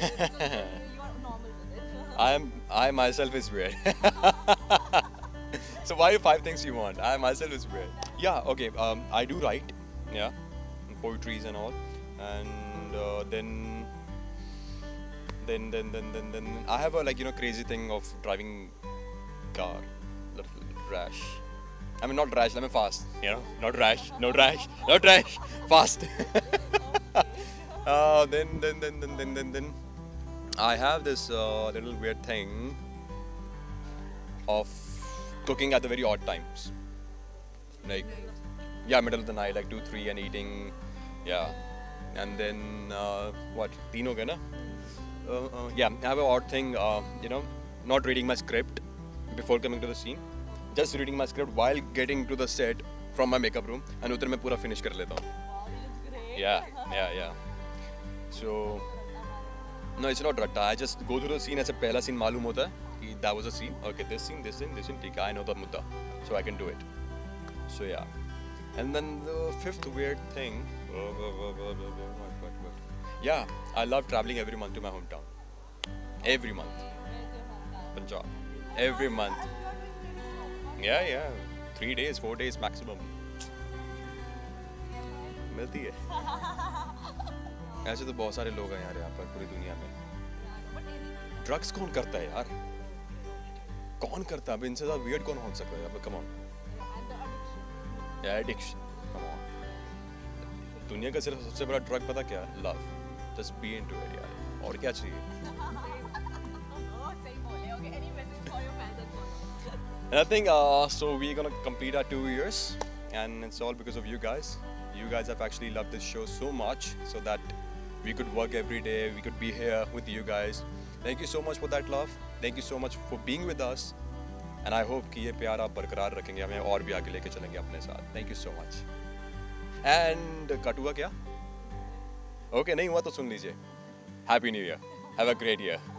You are normal with it. I myself is weird. So why are 5 things you want? I myself is weird. Yeah, okay. I do write, yeah, poetries and all, and then I have a crazy thing of driving car, rash. I mean not rash. I mean fast. You know, not rash. No rash. No rash. Fast. Then I have this little weird thing of cooking at the very odd times, like yeah, middle of the night, like 2, 3, and eating, yeah. And then what? Tino gana? Yeah, I have an odd thing, you know, not reading my script before coming to the scene, just reading my script while getting to the set from my makeup room, and उधर मैं पूरा finish कर लेता हूँ. Yeah. So no, it's not ratta. I just go through the scene. ऐसे पहला scene मालूम होता है. That was a scene. Okay, this scene. Okay, I know the mudda, so I can do it. So yeah. And then the 5th weird thing. Yeah, I love traveling every month to my hometown. Every month. Punjab. Every month. Yeah. 3 days, 4 days maximum. मिलती है. ऐसे तो बहुत सारे लोग हैं यार यहाँ पर पूरी दुनिया में. Drugs कौन करता है यार? कौन करता है? इनसे ज़्यादा weird कौन हो सकता है? Come on. Yeah, addiction. Come on. दुनिया का सिर्फ सबसे बड़ा ड्रग पता क्या है? Love. Just be into it यार. और क्या चाहिए? And I think so we're gonna complete our 2 years, and it's all because of you guys. You guys have actually loved this show so much, so that we could work every day, we could be here with you guys. Thank you so much for that love. Thank you so much for being with us. And I hope कि ये प्यार आप बरकरार रखेंगे, हमें और भी आगे लेके चलेंगे अपने साथ. Thank you so much. And cut हुआ क्या? Okay, नहीं हुआ तो सुन लीजिए. Happy New Year. Have a great year.